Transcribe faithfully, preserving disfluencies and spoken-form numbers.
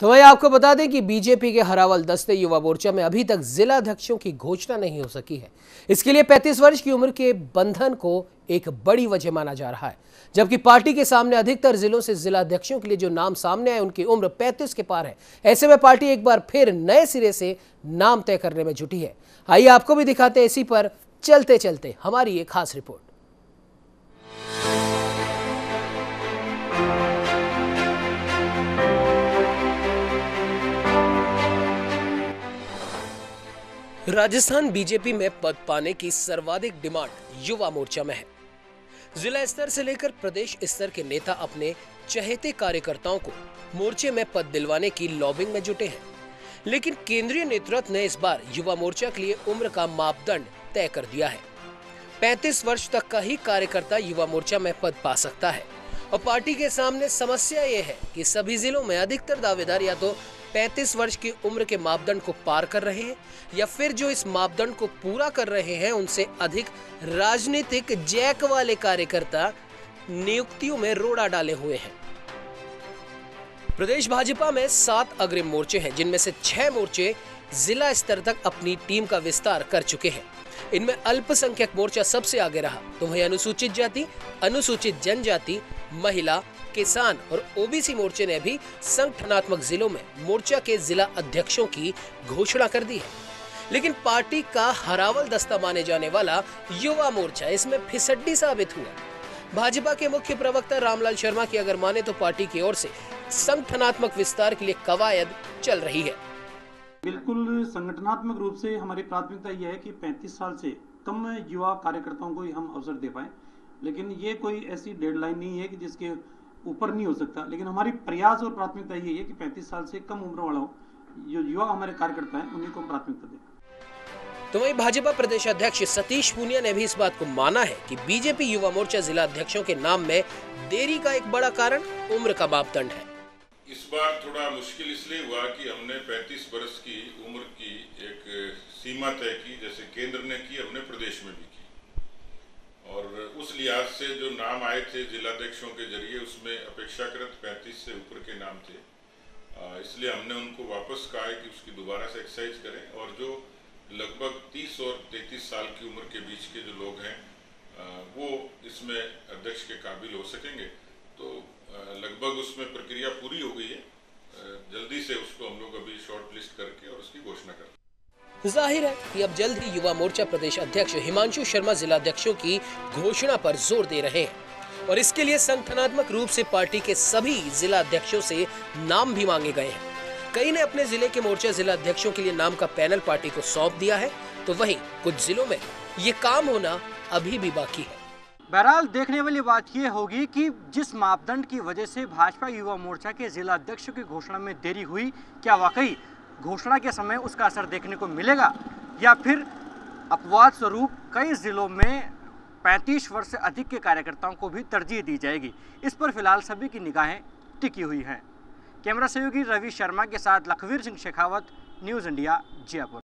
तो वही आपको बता दें कि बीजेपी के हरावल दस्ते युवा मोर्चा में अभी तक जिला अध्यक्षों की घोषणा नहीं हो सकी है। इसके लिए पैंतीस वर्ष की उम्र के बंधन को एक बड़ी वजह माना जा रहा है, जबकि पार्टी के सामने अधिकतर जिलों से जिला अध्यक्षों के लिए जो नाम सामने आए उनकी उम्र पैंतीस के पार है। ऐसे में पार्टी एक बार फिर नए सिरे से नाम तय करने में जुटी है। आइए आपको भी दिखाते हैं इसी पर चलते चलते हमारी एक खास रिपोर्ट। राजस्थान बीजेपी में पद पाने की सर्वाधिक डिमांड युवा मोर्चा में है। जिला स्तर से लेकर प्रदेश स्तर के नेता अपने चहेते कार्यकर्ताओं को मोर्चे में पद दिलवाने की लॉबिंग में जुटे हैं, लेकिन केंद्रीय नेतृत्व ने इस बार युवा मोर्चा के लिए उम्र का मापदंड तय कर दिया है। पैंतीस वर्ष तक का ही कार्यकर्ता युवा मोर्चा में पद पा सकता है और पार्टी के सामने समस्या ये है कि सभी जिलों में अधिकतर दावेदार या तो पैंतीस वर्ष की उम्र के मापदंड को पार कर रहे हैं या फिर जो इस मापदंड को पूरा कर रहे हैं उनसे अधिक राजनीतिक जैक वाले कार्यकर्ता नियुक्तियों में रोड़ा डाले हुए हैं। प्रदेश भाजपा में सात अग्रिम मोर्चे हैं, जिनमें से छह मोर्चे जिला स्तर तक अपनी टीम का विस्तार कर चुके हैं। इनमें अल्पसंख्यक मोर्चा सबसे आगे रहा, तो वहीं अनुसूचित जाति, अनुसूचित जनजाति, महिला, किसान और ओबीसी मोर्चे ने भी संगठनात्मक जिलों में मोर्चा के जिला अध्यक्षों की घोषणा कर दी है। लेकिन पार्टी का हरावल दस्ता माने जाने वाला युवा मोर्चा इसमें फिसड्डी साबित हुआ। भाजपा के मुख्य प्रवक्ता रामलाल शर्मा की अगर माने तो पार्टी की ओर से संगठनात्मक विस्तार के लिए कवायद चल रही है। बिल्कुल संगठनात्मक रूप से हमारी प्राथमिकता यह है कि पैंतीस साल से कम युवा कार्यकर्ताओं को हम अवसर दे पाए, लेकिन ये कोई ऐसी डेडलाइन नहीं है कि जिसके ऊपर नहीं हो सकता। लेकिन हमारी प्रयास और प्राथमिकता यही है कि पैंतीस साल से कम उम्र वालों जो युवा हमारे कार्यकर्ता हैं उन्हीं को प्राथमिकता दें। तो वहीं भाजपा प्रदेश अध्यक्ष सतीश पुनिया ने भी इस बात को माना है कि बीजेपी युवा मोर्चा जिला अध्यक्षों के नाम में देरी का एक बड़ा कारण उम्र का मापदंड है। इस बार थोड़ा मुश्किल इसलिए हुआ कि हमने पैंतीस वर्ष की उम्र की एक सीमा तय की, जैसे केंद्र ने की हमने प्रदेश में भी की, और उस लिहाज से जो नाम आए थे जिलाध्यक्षों के जरिए उसमें अपेक्षाकृत पैंतीस से ऊपर के नाम थे, इसलिए हमने उनको वापस कहा है कि उसकी दोबारा से एक्सरसाइज करें और जो लगभग तीस और तैंतीस साल की उम्र के बीच के जो लोग हैं वो इसमें अध्यक्ष के काबिल हो सकेंगे। तो लगभग उसमें प्रक्रिया पूरी हो गई है, जल्दी से उसको हम लोग अभी शॉर्ट लिस्ट करके और उसकी घोषणा करें। जाहिर है कि अब जल्द ही युवा मोर्चा प्रदेश अध्यक्ष हिमांशु शर्मा जिला अध्यक्षों की घोषणा पर जोर दे रहे हैं और इसके लिए संगठनात्मक रूप से पार्टी के सभी जिला अध्यक्षों से नाम भी मांगे गए हैं। कई ने अपने जिले के मोर्चा जिला अध्यक्षों के लिए नाम का पैनल पार्टी को सौंप दिया है, तो वहीं कुछ जिलों में ये काम होना अभी भी बाकी है। बहरहाल देखने वाली बात यह होगी कि जिस मापदंड की वजह से भाजपा युवा मोर्चा के जिला अध्यक्षों की घोषणा में देरी हुई, क्या वाकई घोषणा के समय उसका असर देखने को मिलेगा या फिर अपवाद स्वरूप कई जिलों में पैंतीस वर्ष से अधिक के कार्यकर्ताओं को भी तरजीह दी जाएगी। इस पर फिलहाल सभी की निगाहें टिकी हुई हैं। कैमरा सहयोगी रवि शर्मा के साथ लखवीर सिंह शेखावत, न्यूज़ इंडिया, जयपुर।